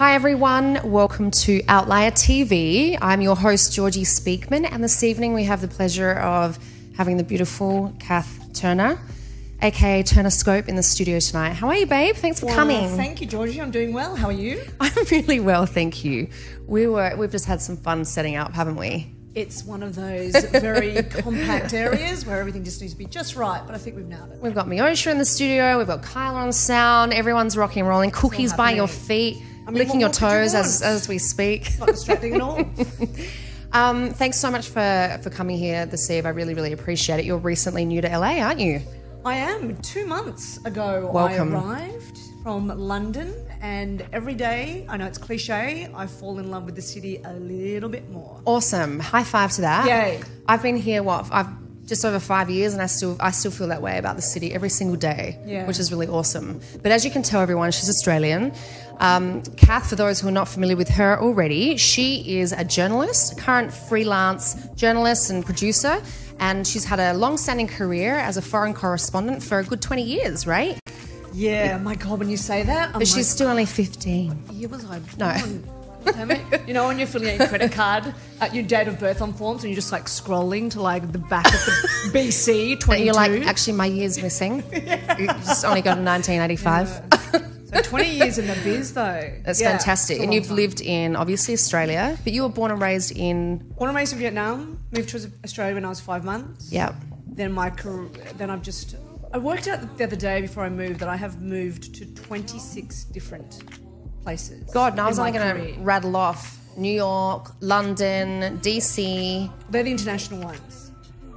Hi everyone, welcome to Outlier TV. I'm your host Georgiispeakman, and this evening we have the pleasure of having the beautiful Cath Turner, aka Turner Scope, in the studio tonight. How are you, babe? Thanks for coming. Thank you, Georgie. I'm doing well. How are you? I'm really well, thank you. We've just had some fun setting up, haven't we? It's one of those very compact areas where everything just needs to be just right, but I think we've nailed it. We've got Miosha in the studio, we've got Kyla on sound, everyone's rocking and rolling, cookies by your feet, I mean, licking your toes as we speak. It's not distracting at all. Thanks so much for coming here this eve. I really, really appreciate it. You're recently new to LA, aren't you? I am. 2 months ago I arrived from London, and every day, I know it's cliche, I fall in love with the city a little bit more. Awesome. High five to that. Yay. I've been here, just over 5 years, and I still feel that way about the city every single day, which is really awesome. But as you can tell, everyone, she's Australian. Cath, for those who are not familiar with her already, she is a journalist, current freelance journalist and producer, and she's had a long-standing career as a foreign correspondent for a good 20 years, right? Yeah, my God, when you say that. But she's still only 15. Year was I born? No. You know, when you're filling out your credit card, your date of birth on forms, and you're just like scrolling to like the back of the BC 22. And you're like, actually, my year's missing. You just only got a 1985. Yeah. So 20 years in the biz, though. That's fantastic. And you've lived in, obviously, Australia, but you were born and raised in? Born and raised in Vietnam. Moved to Australia when I was 5 months. Yeah. Then my career, I worked out the other day before I moved that I have moved to 26 different places. God, now I was only going to rattle off New York, London, DC. They're the international ones.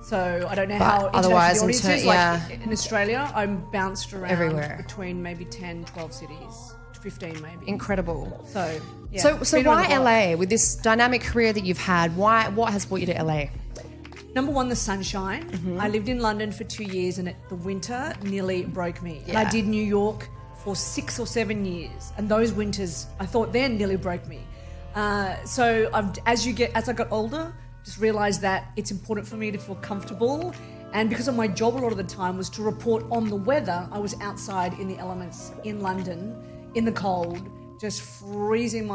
So I don't know how international it is. Like in Australia, I'm bounced around everywhere, between maybe 10, 12 cities, 15 maybe. Incredible. So, yeah. So why LA? With this dynamic career that you've had, what has brought you to LA? Number one, the sunshine. Mm-hmm. I lived in London for 2 years, and the winter nearly broke me. Yeah. And I did New York for 6 or 7 years, and those winters, I thought, then nearly broke me. So as I got older, just realised that it's important for me to feel comfortable, and because of my job a lot of the time was to report on the weather, I was outside in the elements in London, in the cold, just freezing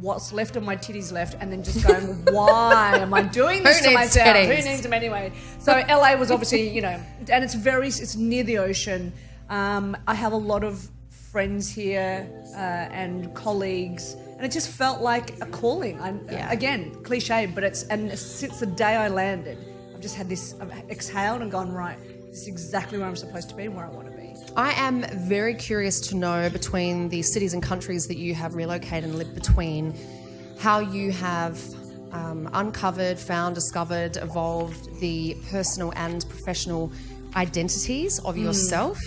what's left of my titties left, and then just going, why am I doing this to myself? Who needs them anyway? So LA was obviously, you know, and it's near the ocean. I have a lot of friends here and colleagues, and it just felt like a calling. Again, cliche, but and since the day I landed, I've just had this, I've exhaled and gone, right, this is exactly where I'm supposed to be and where I want to be. I am very curious to know, between the cities and countries that you have relocated and lived between, how you have uncovered, found, discovered, evolved the personal and professional identities of yourself,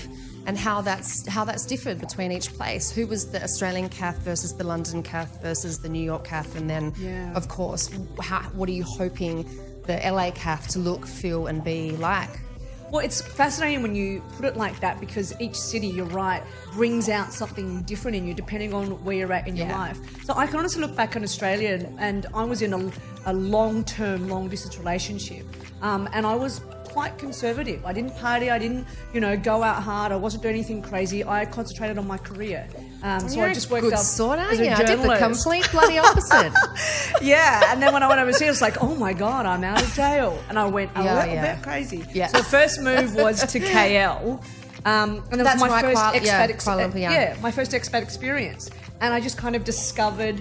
and how that's differed between each place. Who was the Australian Cath versus the London Cath versus the New York Cath, and then, of course, what are you hoping the LA Cath to look, feel, and be like? Well, it's fascinating when you put it like that, because each city, you're right, brings out something different in you depending on where you're at in your life. So I can honestly look back on Australia, and I was in a long-term, long-distance relationship, and I was quite conservative. I didn't party, I didn't, you know, go out hard, I wasn't doing anything crazy. I concentrated on my career. So I just worked up as a journalist. I did the complete bloody opposite. And then when I went overseas, I was like, oh my God, I'm out of jail. And I went a little bit crazy. Yeah. So the first move was to KL. And that was my first expat experience. Yeah, my first expat experience. And I just kind of discovered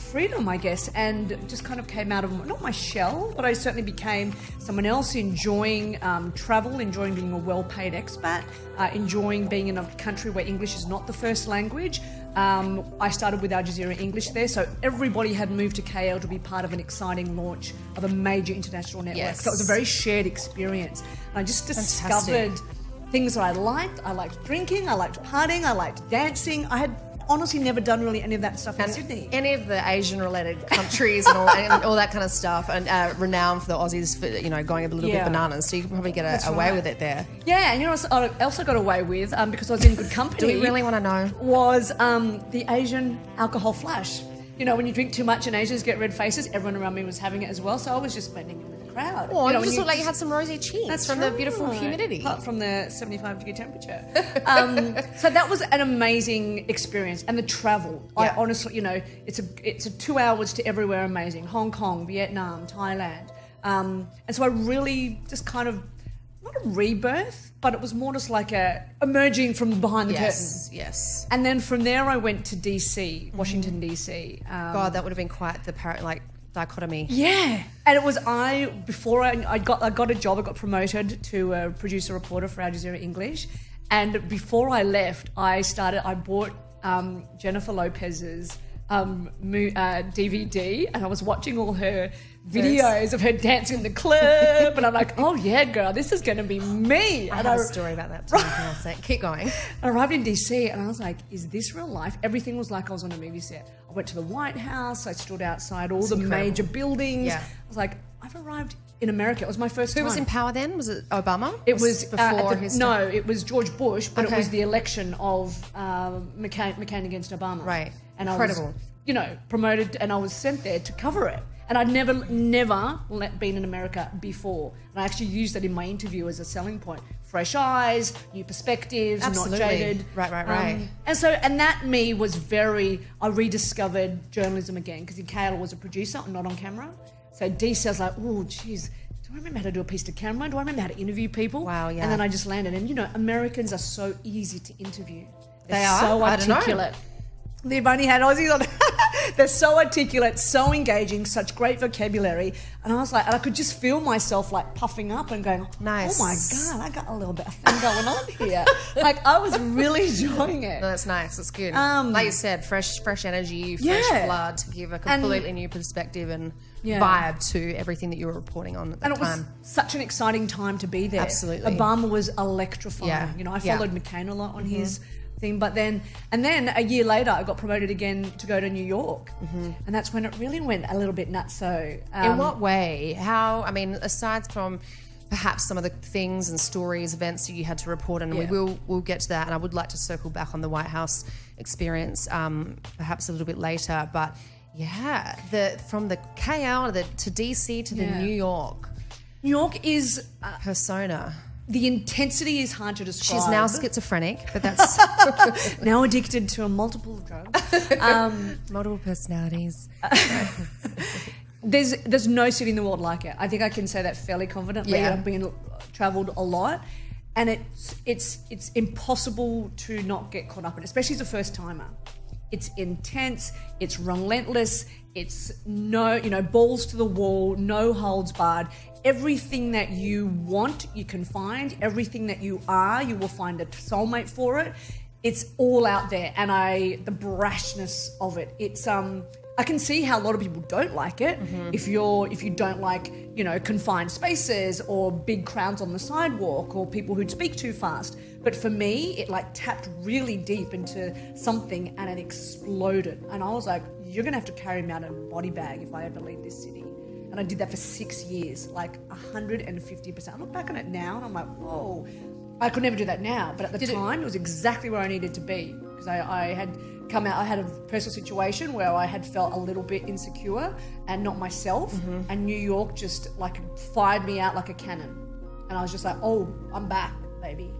freedom, I guess, and just kind of came out of, not my shell, but I certainly became someone else, enjoying travel, enjoying being a well-paid expat, enjoying being in a country where English is not the first language. I started with Al Jazeera English there, so everybody had moved to KL to be part of an exciting launch of a major international network. Yes. So it was a very shared experience. And I just discovered things that I liked. I liked drinking, I liked partying, I liked dancing. I had honestly never done really any of that stuff in Sydney. Any of the Asian-related countries and all that kind of stuff, and renowned for the Aussies for, you know, going a little bit bananas, so you can probably get away with it there. Yeah, and you know what I also got away with, because I was in good company. Do we really want to know? Was the Asian alcohol flash. You know, when you drink too much in Asia, you get red faces. Everyone around me was having it as well, so I was just spending it with the crowd. crowd. Or you just look like you had some rosy cheeks. That's from the beautiful humidity. Apart from the 75-degree temperature. So that was an amazing experience. And the travel. Yeah. I honestly, you know, it's a 2 hours to everywhere amazing. Hong Kong, Vietnam, Thailand. And so I really just kind of, not a rebirth, but it was more just like a emerging from behind the curtain. Yes. And then from there I went to DC, Washington DC. God, that would have been quite the dichotomy. Yeah. And it was I got a job, I got promoted to a producer reporter for Al Jazeera English, and before I left, I bought Jennifer Lopez's DVD, and I was watching all her videos of her dancing in the club, and I'm like, oh yeah, girl, this is going to be me. I have a story about that too. Keep going. I arrived in DC and I was like, is this real life? Everything was like I was on a movie set. I went to the White House, I stood outside all major buildings. Yeah. I was like, I've arrived in America. It was my first time. Who was in power then? Was it Obama? It was before his time? No, it was George Bush, but it was the election of McCain against Obama. Right. And incredible. I was, you know, promoted, and I was sent there to cover it. And I'd never been in America before. And I actually used that in my interview as a selling point. Fresh eyes, new perspectives, not jaded. Right. And that me was I rediscovered journalism again, because in KL I was a producer, not on camera. So DC, I was like, oh, geez, do I remember how to do a piece to camera? Do I remember how to interview people? Wow, yeah. And then I just landed. And, you know, Americans are so easy to interview. They are so articulate. They've only had Aussies on. They're so articulate, so engaging, such great vocabulary. And I was like, and I could just feel myself like puffing up and going, nice. Oh my God, I got a little bit of thing going on here. Like, I was really enjoying it. No, that's nice. That's good. Like you said, fresh energy, fresh blood to give a completely new perspective and vibe to everything that you were reporting on at that time. It was such an exciting time to be there. Absolutely. Obama was electrifying. Yeah. You know, I followed McCain a lot on his thing, and then a year later I got promoted again to go to New York, and that's when it really went a little bit nutso. In what way? How? I mean, aside from perhaps some of the things and stories, events that you had to report on, and we'll get to that, and I would like to circle back on the White House experience perhaps a little bit later, but yeah, from the KL to DC to the New York. New York is... persona. The intensity is hard to describe. She's now schizophrenic, but that's... now addicted to a multiple drug. Multiple personalities. There's no city in the world like it. I think I can say that fairly confidently. Yeah. I've been travelled a lot, and it's impossible to not get caught up in it, especially as a first-timer. It's intense, it's relentless, it's balls to the wall, no holds barred. Everything that you want, you can find. Everything that you are, you will find a soulmate for it. It's all out there, and the brashness of it. It's I can see how a lot of people don't like it. If you don't like, confined spaces or big crowds on the sidewalk or people who'd speak too fast. But for me, it like tapped really deep into something, and it exploded. And I was like, you're gonna have to carry me out in a body bag if I ever leave this city. And I did that for 6 years, like 150%. I look back on it now and I'm like, whoa, I could never do that now. But at the time, it was exactly where I needed to be, because I had a personal situation where I had felt a little bit insecure and not myself. And New York just like fired me out like a cannon. And I was just like, oh, I'm back, baby.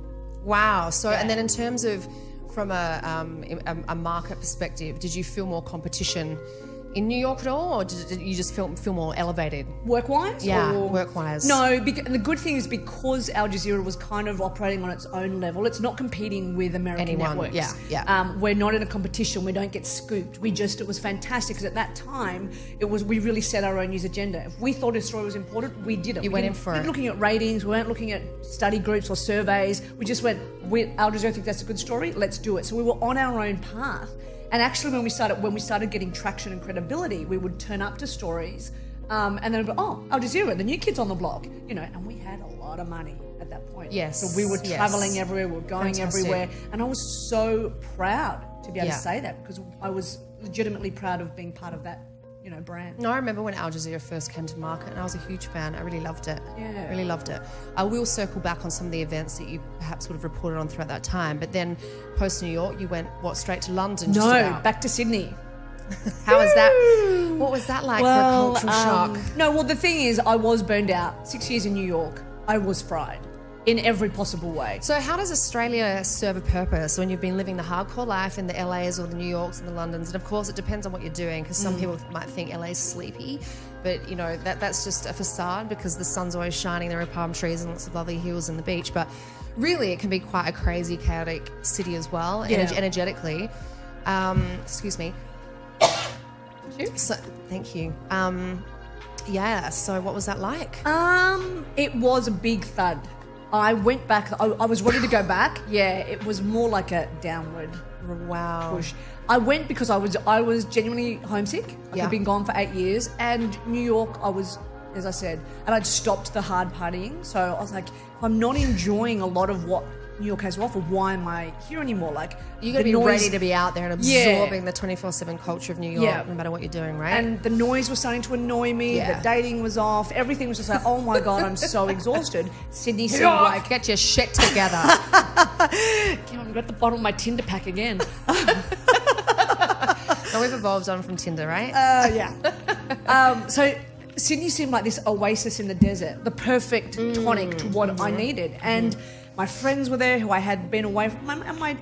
Wow. So, and then in terms of from a market perspective, did you feel more competition in New York at all, or did you just feel more elevated? Work-wise? Yeah, work-wise. No, the good thing is because Al Jazeera was kind of operating on its own level, it's not competing with American networks. Yeah. We're not in a competition. We don't get scooped. It was fantastic, because at that time, we really set our own news agenda. If we thought a story was important, we did it. We went in for it. We weren't looking at ratings. We weren't looking at study groups or surveys. We just went, Al Jazeera think that's a good story, let's do it. So we were on our own path. And actually, when we started getting traction and credibility, we would turn up to stories, and then we'd go, oh, Al Jazeera, the new kids on the block, And we had a lot of money at that point. Yes. So we were traveling everywhere, we were going everywhere, and I was so proud to be able to say that, because I was legitimately proud of being part of that, brand. No, I remember when Al Jazeera first came to market, and I was a huge fan. I really loved it. Yeah. Really loved it. I will circle back on some of the events that you perhaps would have reported on throughout that time, but then post New York, you went, straight to London? No, back to Sydney. How was that? What was that like for a cultural shock? No, well, the thing is, I was burned out. 6 years in New York, I was fried in every possible way. So how does Australia serve a purpose when you've been living the hardcore life in the LAs or the New Yorks and the Londons? And of course, it depends on what you're doing, because some people might think LA's sleepy, but you know, that's just a facade because the sun's always shining, there are palm trees and lots of lovely hills and the beach, but really it can be quite a crazy, chaotic city as well, energetically. Excuse me. So, thank you. Yeah, so what was that like? It was a big thud. I went back, I was ready to go back. Yeah, it was more like a downward push. I went because I was genuinely homesick. I'd been gone for 8 years, and New York, I was, as I said, and I'd stopped the hard partying. So I was like, if I'm not enjoying a lot of what New York has to offer, why am I here anymore? Like, you're going to be ready to be out there and absorbing the 24/7 culture of New York, no matter what you're doing, right? And the noise was starting to annoy me, the dating was off, everything was just like, oh my God, I'm so exhausted. Sydney said, like, get your shit together. I'm at the bottom of my Tinder pack again. So we've evolved on from Tinder, right? So Sydney seemed like this oasis in the desert, the perfect tonic to what I needed. And my friends were there who I had been away from, and my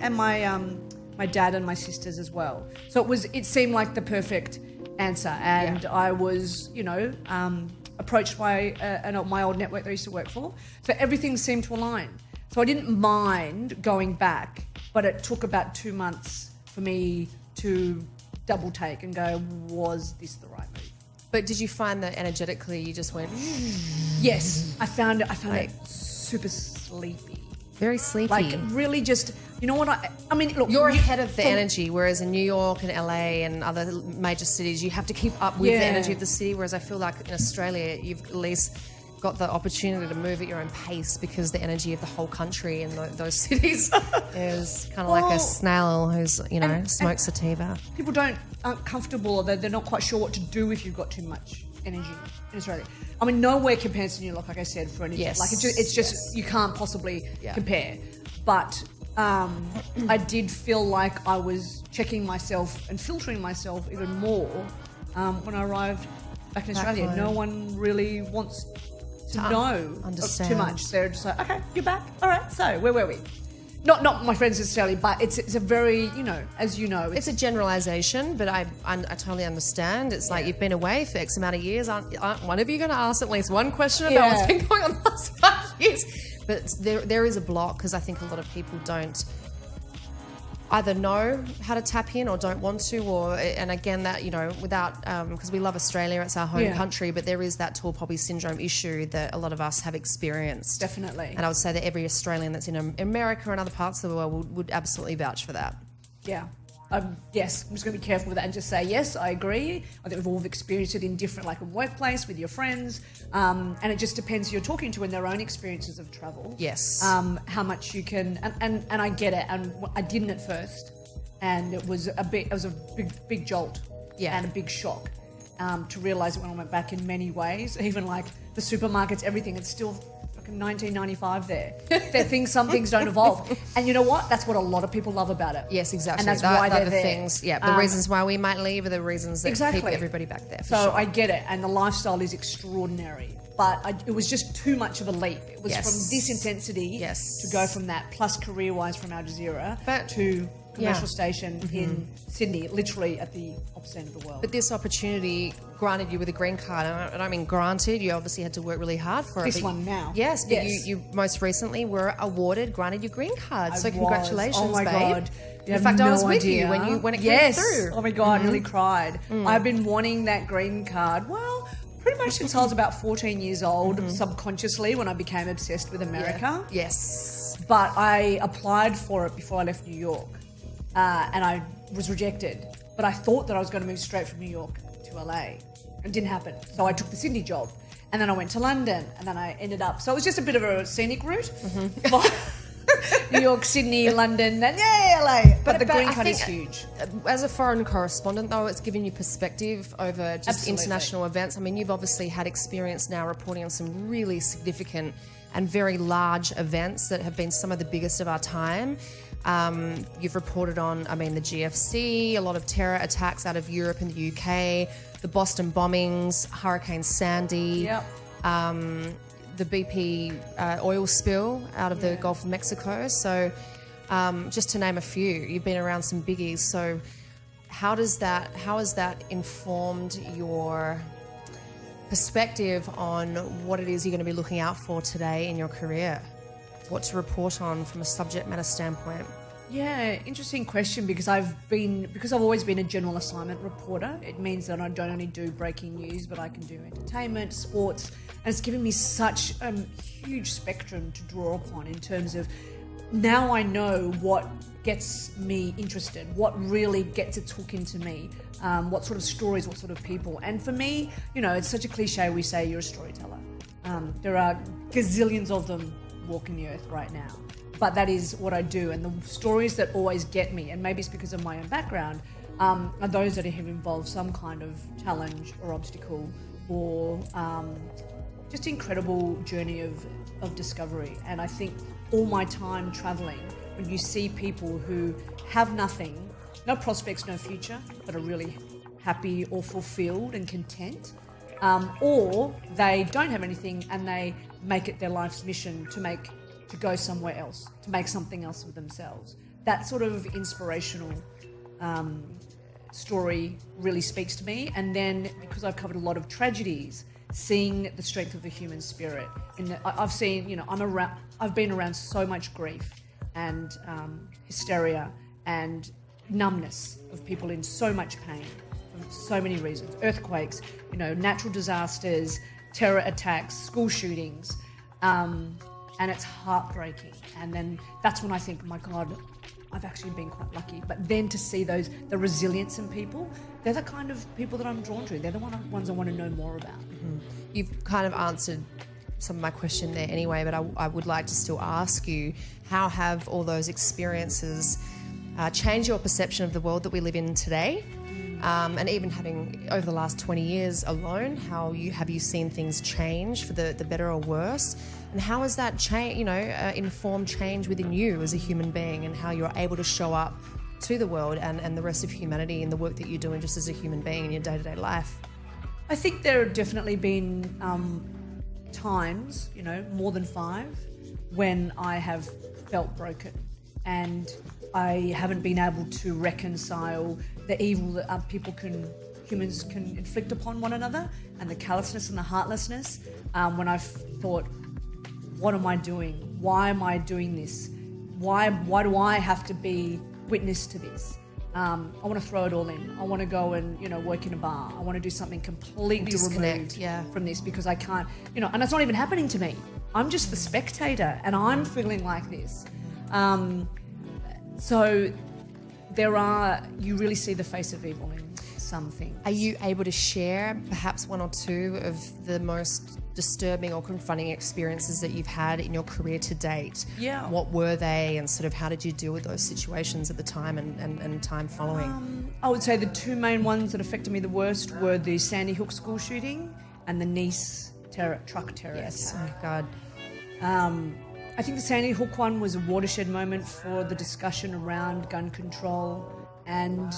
dad and my sisters as well. So it seemed like the perfect answer. And I was, you know, approached by my old network that I used to work for. So everything seemed to align. So I didn't mind going back, but it took about 2 months for me to double take and go, was this the right move? But did you find that energetically you just went? Yes, I found it super sleepy. Very sleepy. Like, really just, you know what, I mean, look. You're ahead of the energy, whereas in New York and LA and other major cities, you have to keep up with the energy of the city, whereas I feel like in Australia, you've at least got the opportunity to move at your own pace because the energy of the whole country and those cities is kind of like a snail who's, you know, smokes sativa. People aren't comfortable, or they're not quite sure what to do if you've got too much energy in Australia. I mean, nowhere compares to New York, like I said, for energy. Yes. Like, it's just you can't possibly compare. But I did feel like I was checking myself and filtering myself even more when I arrived back in Australia. Home. No one really wants to know too much. They're just like, okay, you're back. All right, so where were we? Not my friends necessarily, but it's a very, you know, as you know. It's a generalisation, but I totally understand. It's like you've been away for X amount of years. Aren't one of you going to ask at least one question about what's been going on the last 5 years? But there is a block because I think a lot of people don't either know how to tap in or don't want to, and again, that, you know, without, because we love Australia, it's our home country, but there is that tall poppy syndrome issue that a lot of us have experienced. Definitely. And I would say that every Australian that's in America and other parts of the world would absolutely vouch for that. Yeah. Yes, I'm just going to be careful with that and just say, yes, I agree. I think we've all experienced it in different, like, a workplace with your friends. And it just depends who you're talking to and their own experiences of travel. Yes. How much you can, and I get it. And I didn't at first. And it was a big jolt and a big shock to realise that when I went back in many ways, even like the supermarkets, everything, it's still fucking 1995 there. Some things don't evolve. And you know what? That's what a lot of people love about it. Yes, exactly. And that's why they're there. Things, the reasons why we might leave are the reasons that keep everybody back there. So I get it. And the lifestyle is extraordinary. But it was just too much of a leap. It was from this intensity to go from that, plus career-wise from Al Jazeera to commercial station in Sydney, literally at the opposite end of the world. But this opportunity granted you with a green card, and I mean granted, you obviously had to work really hard for it. This one now. Yes, but you most recently were granted your green card, so congratulations, babe. Oh my God. In fact, I was with you when it came through. Oh my God, I really cried. I've been wanting that green card, pretty much since I was about 14 years old, subconsciously, when I became obsessed with America. Yeah. Yes. But I applied for it before I left New York. And I was rejected, but I thought that I was going to move straight from New York to LA. It didn't happen, so I took the Sydney job, and then I went to London, and then I ended up. So it was just a bit of a scenic route, New York, Sydney, London, and LA. But the green card is huge. As a foreign correspondent, though, it's given you perspective over just international events. I mean, you've obviously had experience now reporting on some really significant and very large events that have been some of the biggest of our time. You've reported on, the GFC, a lot of terror attacks out of Europe and the UK, the Boston bombings, Hurricane Sandy, yep. The BP oil spill out of the Gulf of Mexico. So just to name a few, you've been around some biggies. So how has that informed your perspective on what it is you're going to be looking out for today in your career? What to report on from a subject matter standpoint? Yeah, interesting question, because I've always been a general assignment reporter. It means that I don't only do breaking news, but I can do entertainment, sports, and it's given me such a huge spectrum to draw upon in terms of now I know what gets me interested, what really gets its hook into me, what sort of stories, what sort of people. And for me, you know, it's such a cliche, we say you're a storyteller. There are gazillions of them walking the earth right now, but that is what I do, and the stories that always get me, and maybe it's because of my own background, are those that have involved some kind of challenge or obstacle or just incredible journey of discovery. And I think all my time traveling, when you see people who have nothing, no prospects, no future, but are really happy or fulfilled and content, or they don't have anything and they make it their life's mission to go somewhere else, to make something else of themselves. That sort of inspirational story really speaks to me. And then, because I've covered a lot of tragedies, seeing the strength of the human spirit. I've seen, you know, I've been around so much grief and hysteria and numbness of people in so much pain for so many reasons. Earthquakes, you know, natural disasters, terror attacks, school shootings, and it's heartbreaking. And then that's when I think, my God, I've actually been quite lucky. But then to see the resilience in people, they're the kind of people that I'm drawn to. They're the ones I want to know more about. Mm-hmm. You've kind of answered some of my question there anyway, but I would like to still ask you, how have all those experiences changed your perception of the world that we live in today? And even having, over the last 20 years alone, have you seen things change for the better or worse? And how has that change, you know, informed change within you as a human being, and how you're able to show up to the world and the rest of humanity in the work that you're doing just as a human being in your day-to-day life? I think there have definitely been times, you know, more than 5, when I have felt broken and I haven't been able to reconcile the evil that humans can inflict upon one another, and the callousness and the heartlessness. When I've thought, what am I doing? Why am I doing this? Why do I have to be witness to this? I want to throw it all in. I want to go and, you know, work in a bar. I want to do something completely removed from this, because I can't, you know, and it's not even happening to me. I'm just the spectator, and I'm feeling like this. So you really see the face of evil in some things. Are you able to share perhaps one or two of the most disturbing or confronting experiences that you've had in your career to date? Yeah. What were they, and sort of how did you deal with those situations at the time and time following? I would say the two main ones that affected me the worst were the Sandy Hook school shooting and the Nice truck terror attack. Oh, God. I think the Sandy Hook one was a watershed moment for the discussion around gun control and,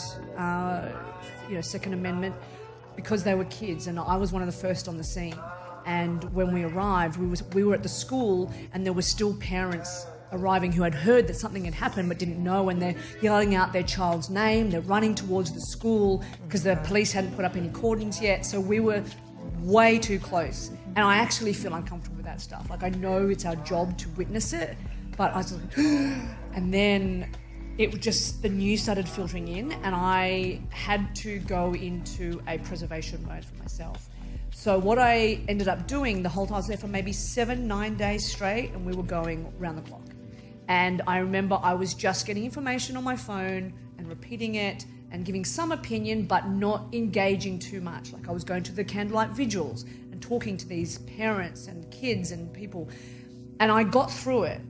you know, Second Amendment, because they were kids, and I was one of the first on the scene. And when we arrived, we were at the school, and there were still parents arriving who had heard that something had happened but didn't know, and they're yelling out their child's name, they're running towards the school because the police hadn't put up any cordons yet, so we were way too close. And I actually feel uncomfortable with that stuff. Like, I know it's our job to witness it, but I was like, and then it just, the news started filtering in, and I had to go into a preservation mode for myself. So what I ended up doing the whole time, I was there for maybe 7-9 days straight, and we were going round the clock. And I remember I was just getting information on my phone and repeating it, and giving some opinion, but not engaging too much. Like, I was going to the candlelight vigils and talking to these parents and kids and people. And I got through it.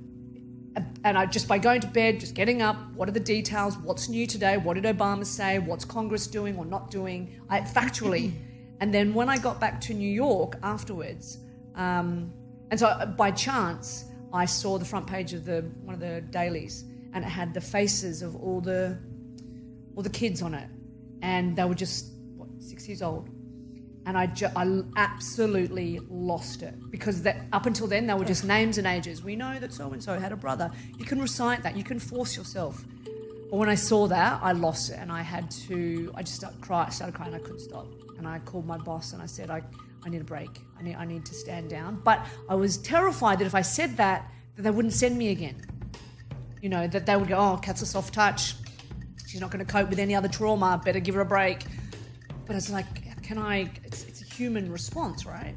And I just, by going to bed, just getting up, what are the details? What's new today? What did Obama say? What's Congress doing or not doing? Factually. And then when I got back to New York afterwards, and so by chance, I saw the front page of one of the dailies, and it had the faces of all the kids on it, and they were just, what, 6 years old, and I absolutely lost it, because that, up until then they were just names and ages. We know that so and so had a brother. You can recite that. You can force yourself. But when I saw that, I lost it, and I just started crying. I couldn't stop, and I called my boss and I said, I need a break. I need to stand down. But I was terrified that if I said that, that they wouldn't send me again. You know, that they would go, oh, Kath's a soft touch. She's not going to cope with any other trauma. Better give her a break. But it's like, it's a human response, right?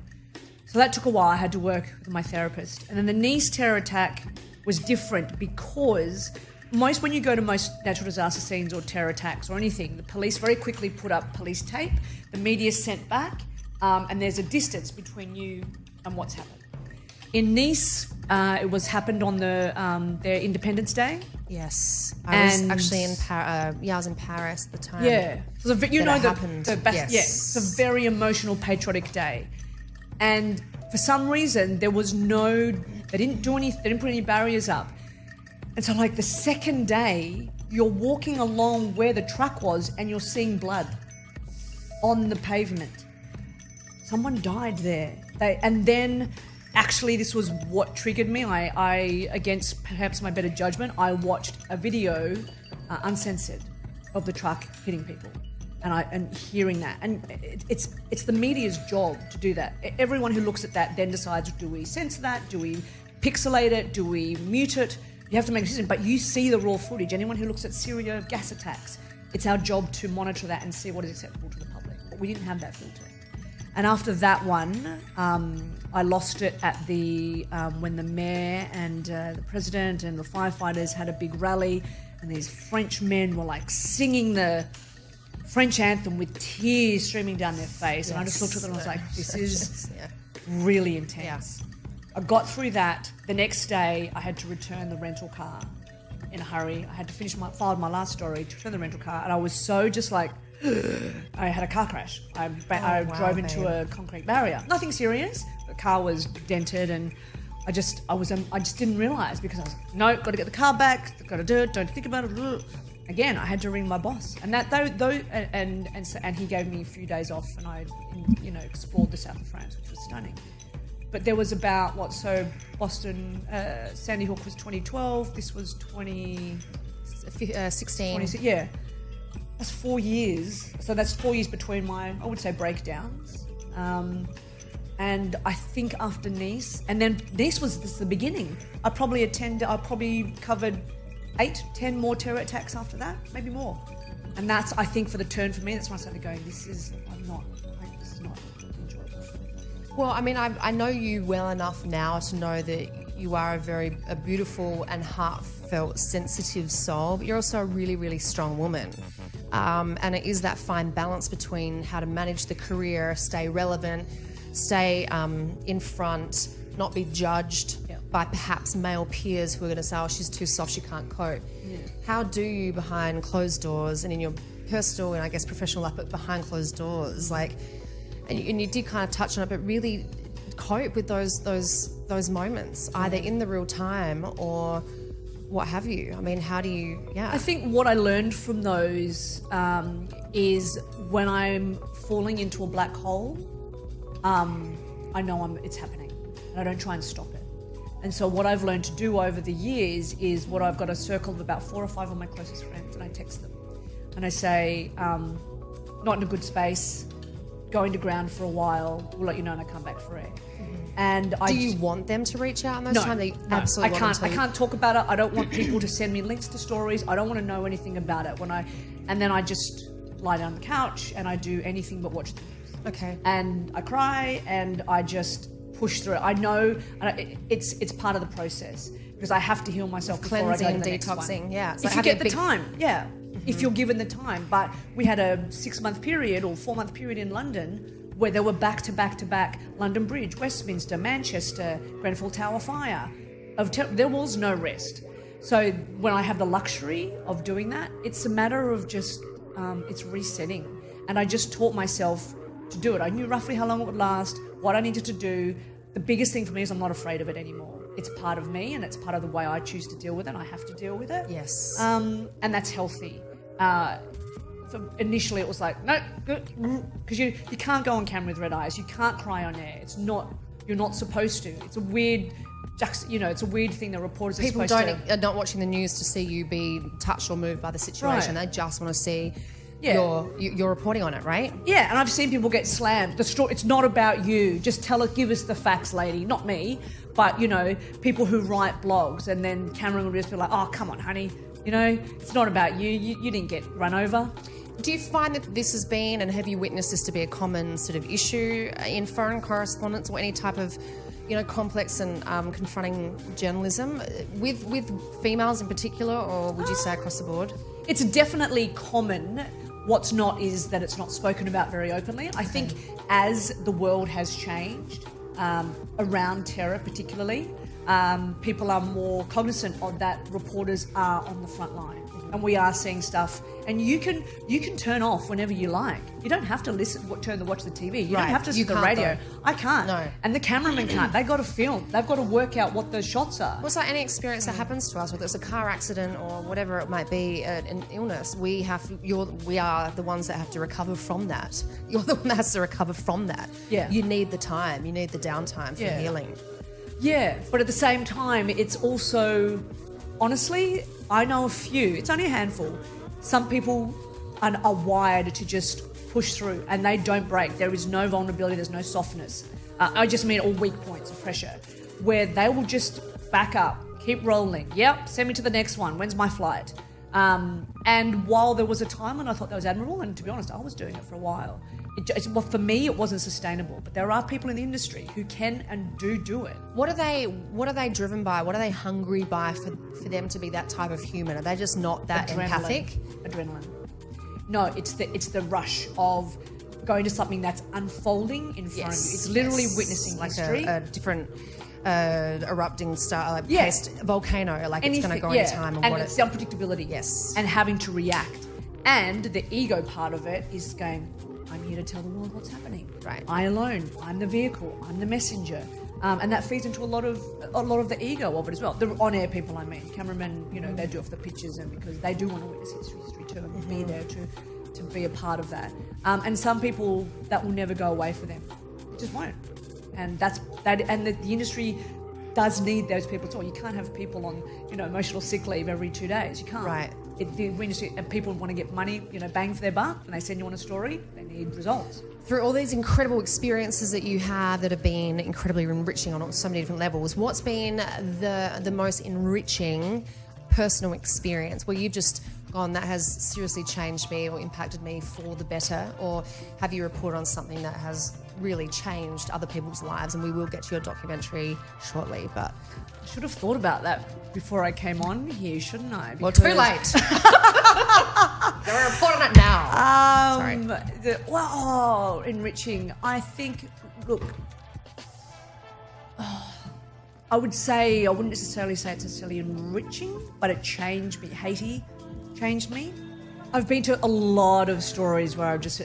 So that took a while. I had to work with my therapist. And then the Nice terror attack was different, because when you go to most natural disaster scenes or terror attacks or anything, the police very quickly put up police tape. The media sent back. And there's a distance between you and what's happened. In Nice, it was happened on their Independence Day. Yes, I was actually in Paris. I was in Paris at the time. Yeah, so it's a very emotional, patriotic day. And for some reason, they didn't do any. They didn't put any barriers up. And so, like the second day, you're walking along where the truck was, and you're seeing blood on the pavement. Someone died there. This was what triggered me. I against perhaps my better judgment, I watched a video, uncensored, of the truck hitting people, and hearing that. And it's the media's job to do that. Everyone who looks at that then decides: do we censor that? Do we pixelate it? Do we mute it? You have to make a decision. But you see the raw footage. Anyone who looks at serial gas attacks, it's our job to monitor that and see what is acceptable to the public. But we didn't have that filter. And after that one, I lost it at when the mayor and the president and the firefighters had a big rally, and these French men were like singing the French anthem with tears streaming down their face. Yes. And I just looked at them and I was like, this is really intense. Yeah. I got through that. The next day, I had to return the rental car in a hurry. I had to filed my last story to return the rental car, and I was so just like, I had a car crash. I drove into a concrete barrier. Nothing serious. The car was dented, and I just didn't realise, because I was like, nope, got to get the car back. Got to do it. Don't think about it. Again, I had to ring my boss, and and he gave me a few days off, and I, explored the south of France, which was stunning. But there was about Boston, Sandy Hook was 2012. This was 2016. 20, yeah. That's 4 years. So that's 4 years between my, I would say, breakdowns. And I think after Nice, and then Nice was the beginning. I probably covered 8, 10 more terror attacks after that, maybe more. And that's, I think, for the turn for me. That's when I started going, this is not enjoyable. Well, I mean, I know you well enough now to know that you are a beautiful and heartfelt, sensitive soul, but you're also a really, really strong woman. And it is that fine balance between how to manage the career, stay relevant, stay in front, not be judged by perhaps male peers who are going to say, oh, she's too soft, she can't cope. Yeah. How do you, behind closed doors and in your personal and I guess professional life, but behind closed doors, and you did kind of touch on it, but really cope with those moments, either in the real time or what have you? I mean, how do you, I think what I learned from those is when I'm falling into a black hole, I know it's happening, and I don't try and stop it. And so what I've learned to do over the years is I've got a circle of about 4 or 5 of my closest friends, and I text them. And I say, not in a good space, going to ground for a while, we'll let you know and I come back for air. And do you want them to reach out in those times? Absolutely. I can't talk about it. I don't want people to send me links to stories. I don't want to know anything about it. And then I just lie down on the couch and I do anything but watch the news. Okay. And I cry and I just push through it. I know it's part of the process, because I have to heal myself before I go to the next one. Cleansing, detoxing, yeah. If you get the time, yeah. If you're given the time. But we had a 6-month period or 4-month period in London where there were back-to-back-to-back London Bridge, Westminster, Manchester, Grenfell Tower fire. There was no rest. So when I have the luxury of doing that, it's a matter of just, it's resetting. And I just taught myself to do it. I knew roughly how long it would last, what I needed to do. The biggest thing for me is I'm not afraid of it anymore. It's part of me and it's part of the way I choose to deal with it. I have to deal with it. Yes. And that's healthy. So initially it was like, no, because you can't go on camera with red eyes. You can't cry on air. It's not, you're not supposed to. It's a weird, you know, it's a weird thing that reporters are supposed to. People are not watching the news to see you be touched or moved by the situation. Right. They just want to see... Yeah. You're reporting on it, right? Yeah, and I've seen people get slammed. It's not about you. Just give us the facts, lady. Not me, but, you know, people who write blogs, and then Cameron will just be like, oh, come on, honey. You know, it's not about you. You didn't get run over. Do you find that this has been, and have you witnessed this to be a common sort of issue in foreign correspondence or any type of, you know, complex and confronting journalism with females in particular, or would you say across the board? It's definitely common. What's not is that it's not spoken about very openly. I think as the world has changed, around terror particularly, people are more cognizant of that. Reporters are on the front line and we are seeing stuff. And you can turn off whenever you like. You don't have to watch the TV. You don't have to listen to the radio. Though. I can't. No. And the cameraman can't. They've got to film. They've got to work out what those shots are. Well, it's like any experience that happens to us, whether it's a car accident or whatever it might be, an illness, we are the ones that have to recover from that. You're the one that has to recover from that. Yeah. You need the time. You need the downtime for healing. Yeah. But at the same time, it's also, honestly, I know a few. It's only a handful. Some people are wired to just push through and they don't break. There is no vulnerability, there's no softness. I just mean all weak points of pressure where they will just back up, keep rolling. Yep, send me to the next one. When's my flight? And while there was a time when I thought that was admirable, and to be honest, I was doing it for a while. Well, for me, it wasn't sustainable, but there are people in the industry who can and do it. What are they driven by? What are they hungry by for them to be that type of human? Are they just not that empathic? Adrenaline. No, it's the rush of going to something that's unfolding in front of you. It's literally witnessing history. Like a different erupting star, like volcano, like anything, it's going to go any time. And it's the unpredictability. Yes. And having to react. And the ego part of it is going... I'm here to tell the world what's happening. Right. I alone. I'm the vehicle. I'm the messenger, and that feeds into a lot of the ego of it as well. The on-air people, I mean, cameramen. You know, they do it for the pictures, and because they do want to witness history too, and be there to be a part of that. And some people that will never go away for them, it just won't. And that's that. And the industry does need those people too. You can't have people on, you know, emotional sick leave every 2 days. You can't. Right. And people want to get money, you know, bang for their buck, and they send you on a story, they need results. Through all these incredible experiences that you have that have been incredibly enriching on so many different levels, what's been the most enriching personal experience where you've just gone, that has seriously changed me or impacted me for the better? Or have you reported on something that has really changed other people's lives? And we will get to your documentary shortly, but... I should have thought about that before I came on here, shouldn't I? Because... Well, too late. They're reporting it now. Enriching. I think, look, I would say, I wouldn't necessarily say it's necessarily enriching, but it changed me. Haiti changed me. I've been to a lot of stories where it just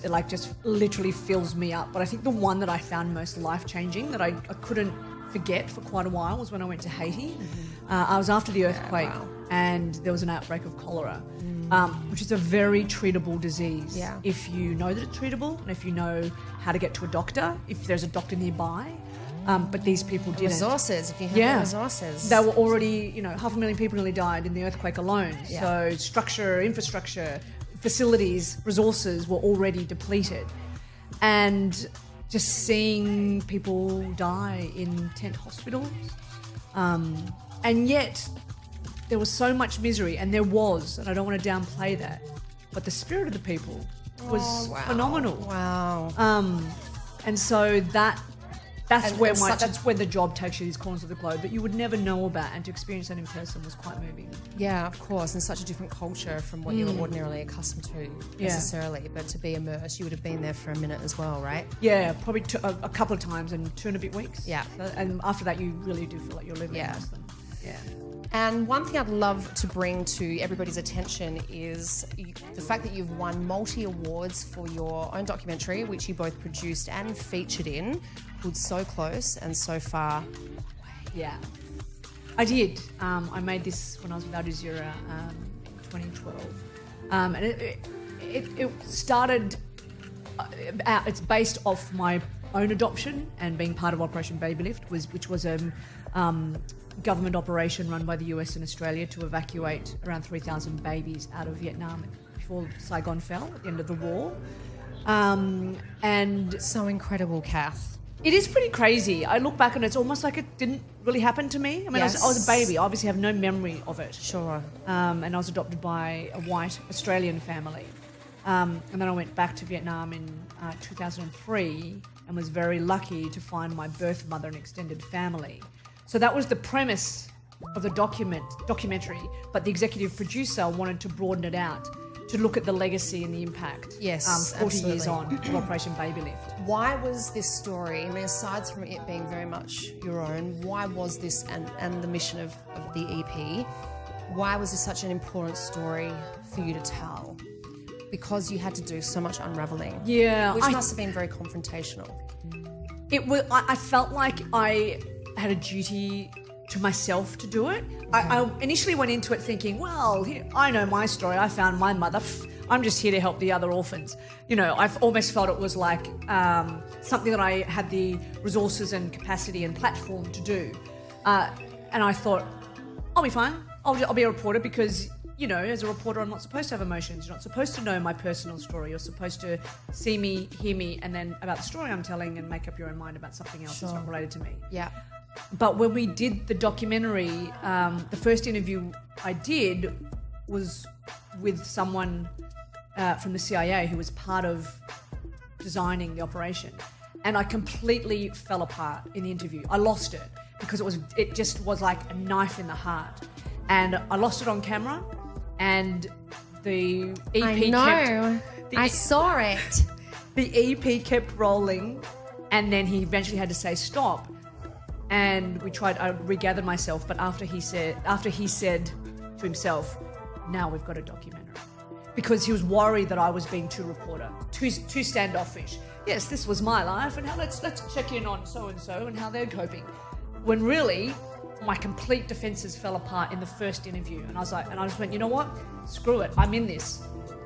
literally fills me up. But I think the one that I found most life-changing that I couldn't forget for quite a while was when I went to Haiti. I was after the earthquake and there was an outbreak of cholera, which is a very treatable disease. Yeah. If you know that it's treatable and if you know how to get to a doctor, if there's a doctor nearby. But these people didn't. Resources, if you have the resources. They were already, you know, 500,000 people nearly died in the earthquake alone. Yeah. So structure, infrastructure, facilities, resources were already depleted. And just seeing people die in tent hospitals. And yet there was so much misery, and there was, and I don't want to downplay that, but the spirit of the people was phenomenal. Wow. And so that's where the job takes you, these corners of the globe that you would never know about, and to experience that in person was quite moving. Yeah, of course, and such a different culture from what you're ordinarily accustomed to necessarily, but to be immersed, you would have been there for a minute as well, right? Yeah, probably a couple of times in 2 and a bit weeks. Yeah. And after that, you really do feel like you're living in Iceland. Yeah. And one thing I'd love to bring to everybody's attention is the fact that you've won multi-awards for your own documentary, which you both produced and featured in, called So Close and So Far Away. Yeah. I did. I made this when I was with Al Jazeera in 2012. And it started, it's based off my own adoption and being part of Operation Babylift, which was a government operation run by the US and Australia to evacuate around 3,000 babies out of Vietnam before Saigon fell at the end of the war. And so incredible, Cath. It is pretty crazy. I look back and it's almost like it didn't really happen to me. I mean, yes. I was a baby. I obviously have no memory of it. Sure. And I was adopted by a white Australian family. And then I went back to Vietnam in 2003 and was very lucky to find my birth mother and extended family. So that was the premise of the documentary, but the executive producer wanted to broaden it out to look at the legacy and the impact. Yes, 40 absolutely. Years on from Operation Babylift. Why was this story, I mean, aside from it being very much your own, why was this, and the mission of the EP, why was this such an important story for you to tell? Because you had to do so much unravelling. Yeah. Which must have been very confrontational. It was, I felt like I had a duty to myself to do it. Okay. I initially went into it thinking, well, I know my story. I found my mother. I'm just here to help the other orphans. You know, I've almost felt it was like something that I had the resources and capacity and platform to do. And I thought, I'll be fine. I'll be a reporter because, you know, as a reporter, I'm not supposed to have emotions. You're not supposed to know my personal story. You're supposed to see me, hear me, and then about the story I'm telling and make up your own mind about something else sure. that's not related to me. Yeah. But when we did the documentary, the first interview I did was with someone from the CIA who was part of designing the operation. And I completely fell apart in the interview. I lost it because it just was like a knife in the heart. And I lost it on camera and the EP I saw it. The EP kept rolling and then he eventually had to say stop. And I regathered myself, but after he said to himself, now we've got a documentary. Because he was worried that I was being too reporter, too standoffish. Yes, this was my life, and let's check in on so-and-so and how they're coping. When really, my complete defenses fell apart in the first interview. And I just went, you know what? Screw it, I'm in this.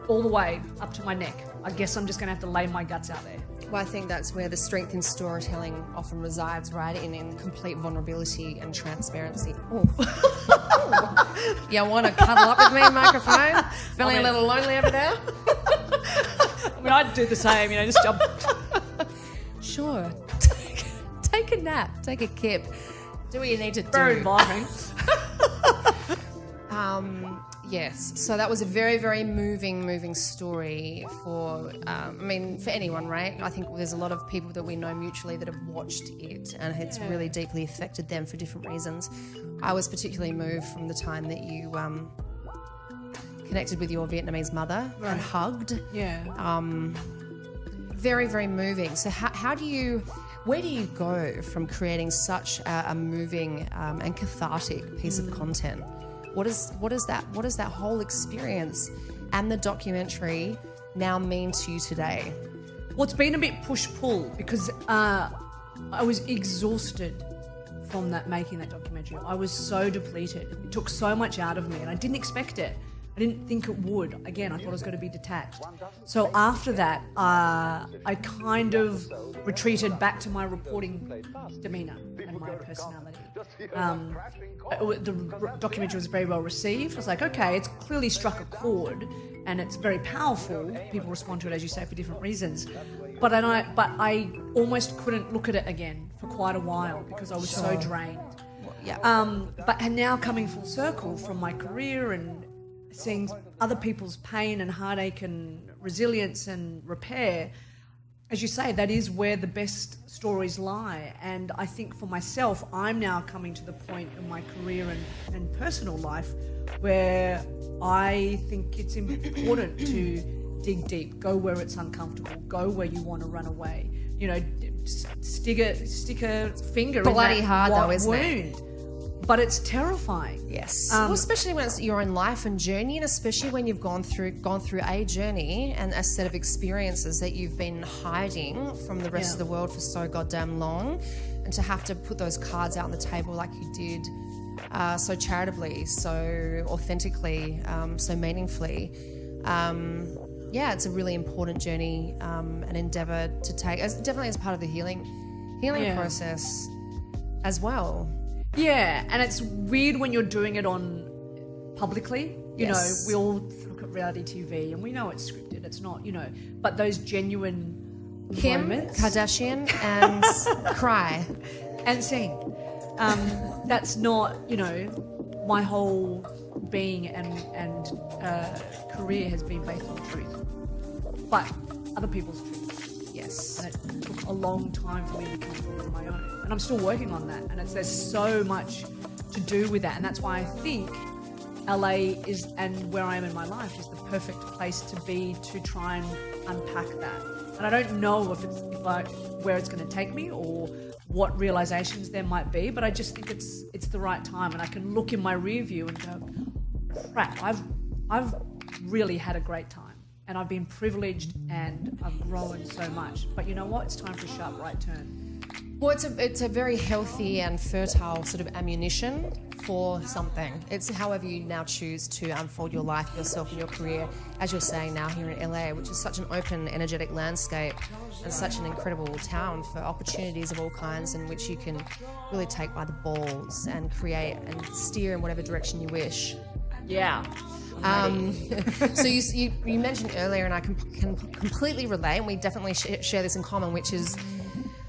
All the way up to my neck. I guess I'm just going to have to lay my guts out there. Well, I think that's where the strength in storytelling often resides, right? In complete vulnerability and transparency. Oh. You want to cuddle up with me, microphone? Feeling a little lonely over there? I mean, I'd do the same, you know, just jump. Sure. Take a nap. Take a kip. Do what you need to do. Very boring. Yes, so that was a very, very moving story for, I mean, for anyone, right? I think there's a lot of people that we know mutually that have watched it and it's yeah. really deeply affected them for different reasons. I was particularly moved from the time that you connected with your Vietnamese mother right. and hugged. Yeah. Very, very moving. So how do you... Where do you go from creating such a moving and cathartic piece of content? What does that whole experience and the documentary now mean to you today? Well, it's been a bit push-pull because I was exhausted from making that documentary. I was so depleted. It took so much out of me and I didn't expect it. I didn't think it would. Again, I thought it was going to be detached. So after that, I kind of retreated back to my reporting demeanour and my personality. The documentary was very well received. I was like, okay, it's clearly struck a chord and it's very powerful. People respond to it, as you say, for different reasons. But I almost couldn't look at it again for quite a while because I was so drained. Yeah. And now coming full circle from my career and seeing other people's pain and heartache and resilience and repair, as you say, that is where the best stories lie. And I think for myself, I'm now coming to the point in my career and personal life where I think it's important to dig deep, go where it's uncomfortable, go where you want to run away. You know, stick a finger bloody in that hard, though, isn't wound. It? But it's terrifying. Yes. Well, especially when it's your own life and journey, and especially when you've gone through a journey and a set of experiences that you've been hiding from the rest yeah. of the world for so goddamn long, and to have to put those cards out on the table like you did so charitably, so authentically, so meaningfully. Yeah, it's a really important journey, an endeavour to take, definitely as part of the healing process as well. Yeah, and it's weird when you're doing it on publicly. You know, we all look at reality TV and we know it's scripted. It's not, you know, but those genuine Kim moments. Kardashian and cry and sing. That's not, you know, my whole being and career has been based on truth, but other people's truth. Yes. And it took a long time for me to come forward on my own, and I'm still working on that. And it's, there's so much to do with that, and that's why I think LA is, and where I am in my life, is the perfect place to be to try and unpack that. And I don't know if it's where it's going to take me or what realizations there might be, but I just think it's the right time, and I can look in my rear view and go, crap, I've really had a great time, and I've been privileged, and I've grown so much. But you know what? It's time for a sharp right turn. Well, it's a very healthy and fertile sort of ammunition for something. It's however you now choose to unfold your life, yourself, and your career, as you're saying now here in LA, which is such an open, energetic landscape and such an incredible town for opportunities of all kinds, in which you can really take by the balls and create and steer in whatever direction you wish. Yeah. So you mentioned earlier, and I can completely relate, and we definitely share this in common, which is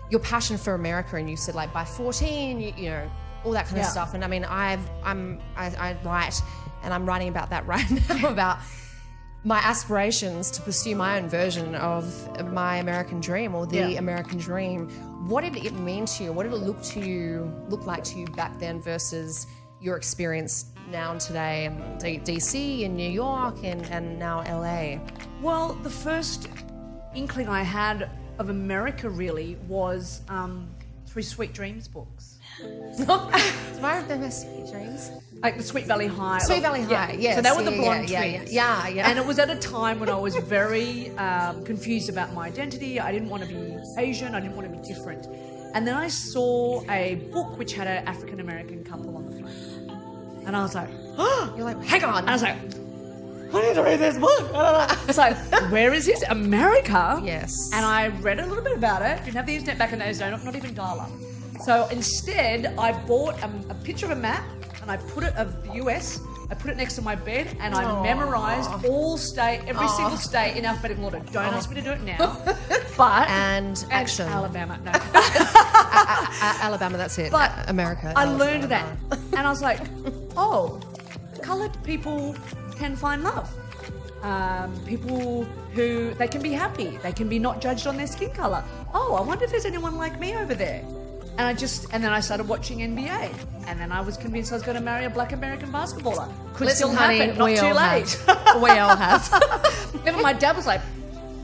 your passion for America. And you said, like, by 14, you know, all that kind of stuff. And I mean, I write, and I'm writing about that right now, about my aspirations to pursue my own version of my American dream, or the American dream. What did it mean to you? What did it look like to you back then versus your experience now and today, and DC and New York and now LA? Well, the first inkling I had of America really was through Sweet Dreams books. Do I remember Sweet Dreams? Like the Sweet Valley High. Sweet Valley High, yes. So they were the blonde twins. Yeah. And it was at a time when I was very confused about my identity. I didn't want to be Asian. I didn't want to be different. And then I saw a book which had an African-American couple on the front. And I was like, oh! You're like, hang on. And I was like, I need to read this book. It's like, where is this? America? Yes. And I read a little bit about it. Didn't have the internet back in those days, not even dial-up. So instead, I bought a picture of a map, and I put it of the US, I put it next to my bed, and I memorized every single state in alphabetical order. Don't ask me to do it now. But action. Alabama. No. Alabama, that's it. But America. I learned that. And I was like, oh, colored people can find love. People who, they can be happy. They can be not judged on their skin color. Oh, I wonder if there's anyone like me over there. And then I started watching NBA, and then I was convinced I was going to marry a black American basketballer. Could still happen, not too late. We all have. Remember, my dad was like,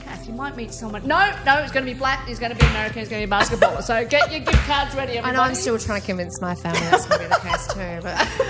Cath, you might meet someone. No, it's going to be black, he's going to be American, he's going to be a basketballer. So get your gift cards ready, everybody. I know, I'm still trying to convince my family that's going to be the case too.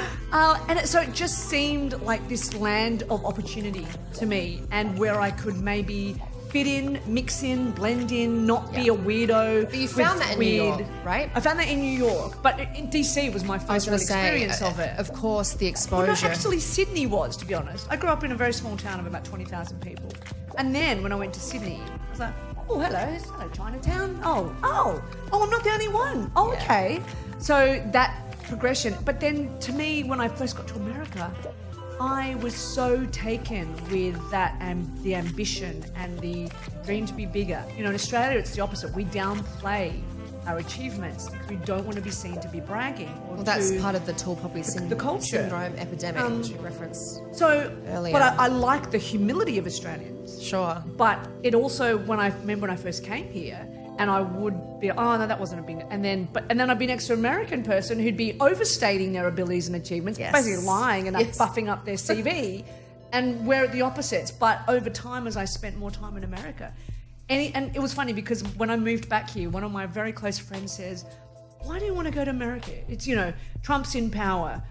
But so it just seemed like this land of opportunity to me, and where I could maybe fit in, mix in, blend in, not be a weirdo. But you found that in New York, right? I found that in New York, but in DC was my first experience of it. Of course, the exposure. Well, no, actually, Sydney was, to be honest. I grew up in a very small town of about 20,000 people. And then when I went to Sydney, I was like, oh, hello, Chinatown. Oh, I'm not the only one. Oh, yeah. Okay. So that progression. But then to me, when I first got to America, I was so taken with that the ambition and the dream to be bigger. You know, in Australia, it's the opposite. We downplay our achievements because we don't want to be seen to be bragging. Well, that's part of the tall poppy syndrome epidemic, which you referenced earlier. But I like the humility of Australians. Sure. But it also, when I first came here, and I would be, oh no, that wasn't a big, and then I'd be next to an American person who'd be overstating their abilities and achievements, basically lying and buffing up their CV, and we're at the opposites. But over time, as I spent more time in America, and it was funny because when I moved back here, one of my very close friends says, why do you want to go to America? It's, you know, Trump's in power.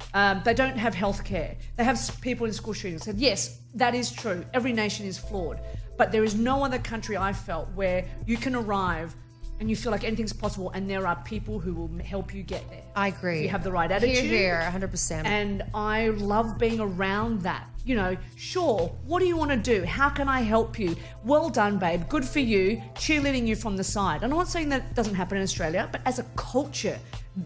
They don't have health care. They have people in school shootings. I said, yes, that is true. Every nation is flawed. But there is no other country, I felt, where you can arrive and you feel like anything's possible, and there are people who will help you get there. I agree. You have the right attitude. Here, 100%. And I love being around that. You know, sure, what do you want to do? How can I help you? Well done, babe. Good for you. Cheerleading you from the side. I'm not saying that doesn't happen in Australia, but as a culture,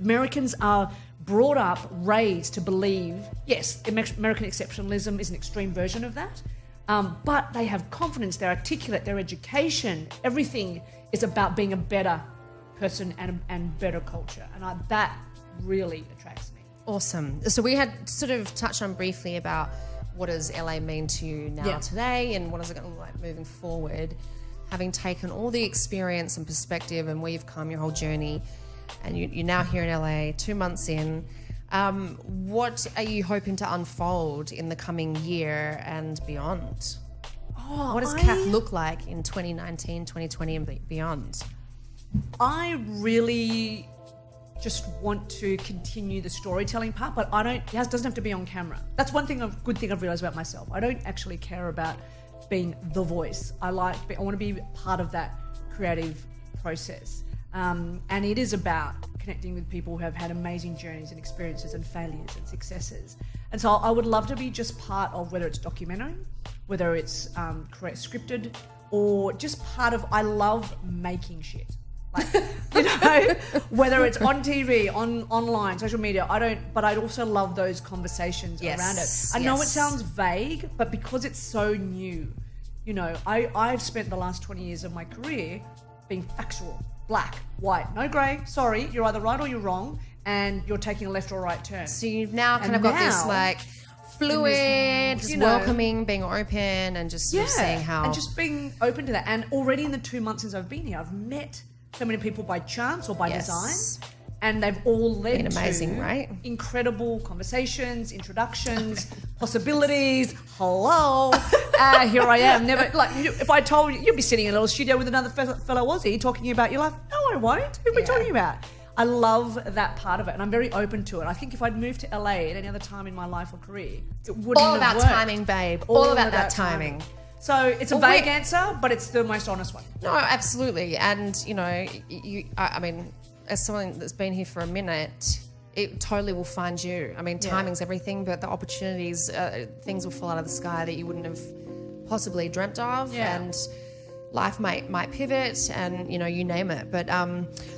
Americans are brought up, raised to believe, yes, American exceptionalism is an extreme version of that, but they have confidence, they're articulate, their education, everything is about being a better person and better culture. And that really attracts me. Awesome. So we had sort of touched on briefly about what does LA mean to you now today, and what is it going to look like moving forward, having taken all the experience and perspective and where you've come, your whole journey, and you're now here in LA, 2 months in. What are you hoping to unfold in the coming year and beyond? Oh, what does Cath look like in 2019, 2020 and beyond? I really just want to continue the storytelling part, but it doesn't have to be on camera. That's one thing, good thing I've realized about myself. I don't actually care about being the voice. I want to be part of that creative process. And it is about connecting with people who have had amazing journeys and experiences and failures and successes. And so I would love to be just part of, whether it's documentary, whether it's scripted, or just part of, I love making shit. Like, you know, whether it's on TV, online, social media, but I'd also love those conversations around it. I know it sounds vague, but because it's so new, you know, I've spent the last 20 years of my career being factual. Black, white, no grey, sorry, you're either right or you're wrong, and you're taking a left or right turn. So you've now kind of got this like fluid, just welcoming, being open, and just seeing how... And just being open to that. And already in the 2 months since I've been here, I've met so many people by chance or by design, and they've all led to incredible conversations, introductions, possibilities, hello... here I am. Never, like, if I told you, you'd be sitting in a little studio with another fellow Aussie talking about your life. No, I won't. Who are we talking about? I love that part of it, and I'm very open to it. I think if I'd moved to LA at any other time in my life or career, it wouldn't have worked. All about timing, babe. All about that timing. So it's a vague answer, but it's the most honest one. No, absolutely. And, you know, I mean, as someone that's been here for a minute, it totally will find you. I mean, timing's everything, but the opportunities, things will fall out of the sky that you wouldn't have possibly dreamt of, and life might pivot, and, you know, you name it. But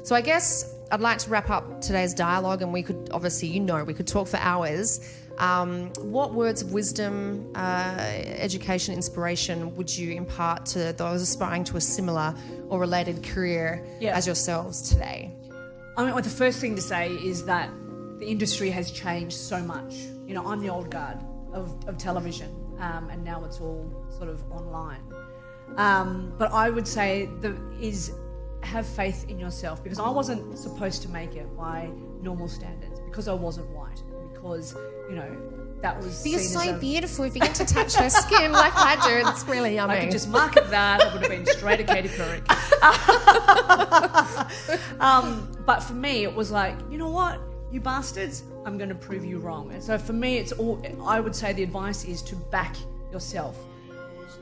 so I guess I'd like to wrap up today's dialogue, and we could obviously, you know, we could talk for hours. What words of wisdom, education, inspiration would you impart to those aspiring to a similar or related career as yourselves today? I mean, the first thing to say is that the industry has changed so much. You know, I'm the old guard of television, and now it's all sort of online. But I would say have faith in yourself, because I wasn't supposed to make it by normal standards, because I wasn't white, because, you know, that was... But you're so beautiful. If you get to touch her skin like I do, it's really yummy. I could just market that. It would have been straight to Katie Couric. But for me, it was like, you know what? You bastards, I'm going to prove you wrong. And so for me, I would say the advice is to back yourself,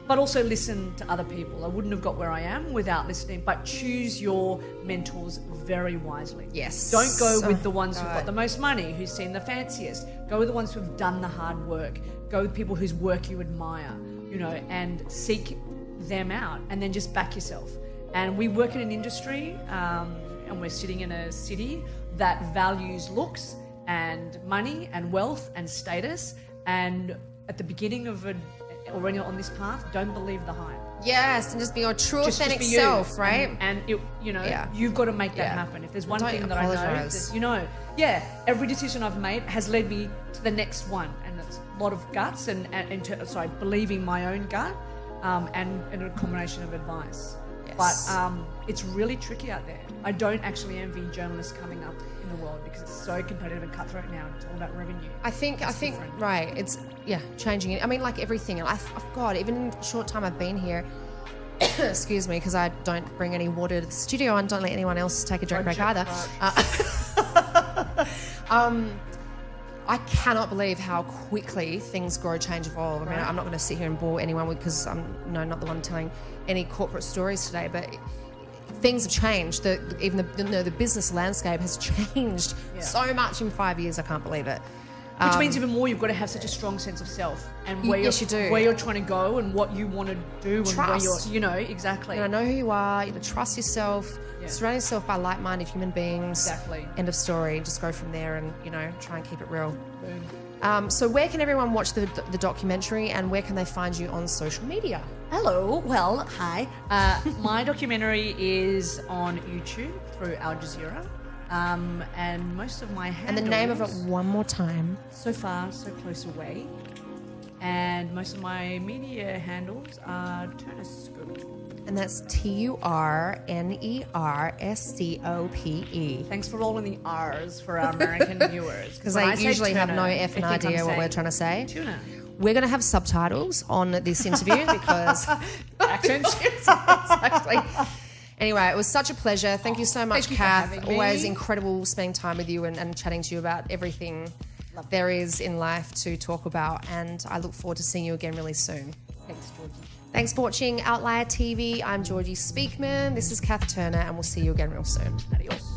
but also listen to other people. I wouldn't have got where I am without listening, but choose your mentors very wisely. Yes. Don't go with the ones who've got the most money, who've seen the fanciest. Go with the ones who've done the hard work. Go with people whose work you admire, you know, and seek them out, and then just back yourself. And we work in an industry, and we're sitting in a city that values looks and money and wealth and status, and at the beginning of already on this path, don't believe the hype. Yes, and just be your true authentic self, right? And you know, you've got to make that happen. If there's one thing that I know, that, you know, every decision I've made has led me to the next one, and it's a lot of guts and believing my own gut, and a combination of advice. Yes. But it's really tricky out there. I don't actually envy journalists coming up in the world, because it's so competitive and cutthroat now. It's all about revenue. I think right. It's changing it. I mean, like everything. And God, even in the short time I've been here, excuse me, because I don't bring any water to the studio and don't let anyone else take a drink break either. I cannot believe how quickly things grow, change, evolve. I mean, I'm not going to sit here and bore anyone, because I'm not the one telling any corporate stories today, but things have changed. Even the business landscape has changed so much in 5 years. I can't believe it. Which means even more, you've got to have such a strong sense of self and where where you're trying to go and what you want to do. Trust. And where you're, exactly. You know who you are. You trust yourself. Yeah. Surround yourself by like-minded human beings. Exactly. End of story. Just go from there and, try and keep it real. Boom. So where can everyone watch the documentary, and where can they find you on social media? Hello. Well, hi. My documentary is on YouTube through Al Jazeera. And most of my handles... And the name of it one more time. So Far, So Close Away. And most of my media handles are Turner Scope. And that's T-U-R-N-E-R-S-C-O-P-E. Thanks for rolling the R's for our American viewers. Because they usually have no effing idea what we're trying to say. Tuna. We're going to have subtitles on this interview because... accents. Exactly. Anyway, it was such a pleasure. Thank you so much, Cath. Always incredible spending time with you and chatting to you about everything there is in life to talk about. And I look forward to seeing you again really soon. Thanks, Georgie. Thanks for watching Outlier TV. I'm Georgie Speakman. This is Cath Turner, and we'll see you again real soon. Adios.